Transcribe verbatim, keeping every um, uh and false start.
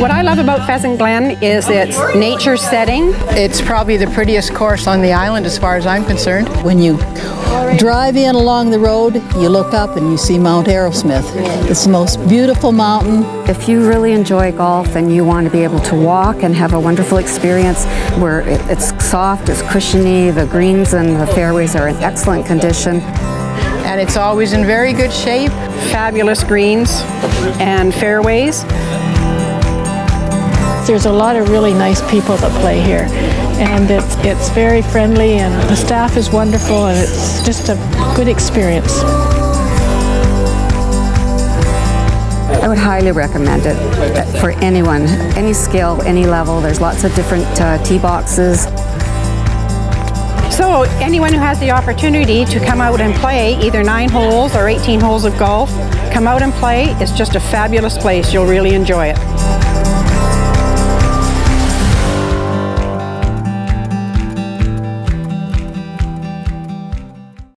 What I love about Pheasant Glen is its nature setting. It's probably the prettiest course on the island as far as I'm concerned. When you drive in along the road, you look up and you see Mount Arrowsmith. It's the most beautiful mountain. If you really enjoy golf and you want to be able to walk and have a wonderful experience where it's soft, it's cushiony, the greens and the fairways are in excellent condition. And it's always in very good shape. Fabulous greens and fairways. There's a lot of really nice people that play here, and it's, it's very friendly, and the staff is wonderful, and it's just a good experience. I would highly recommend it for anyone, any skill, any level. There's lots of different uh, tee boxes. So anyone who has the opportunity to come out and play either nine holes or eighteen holes of golf, come out and play. It's just a fabulous place. You'll really enjoy it.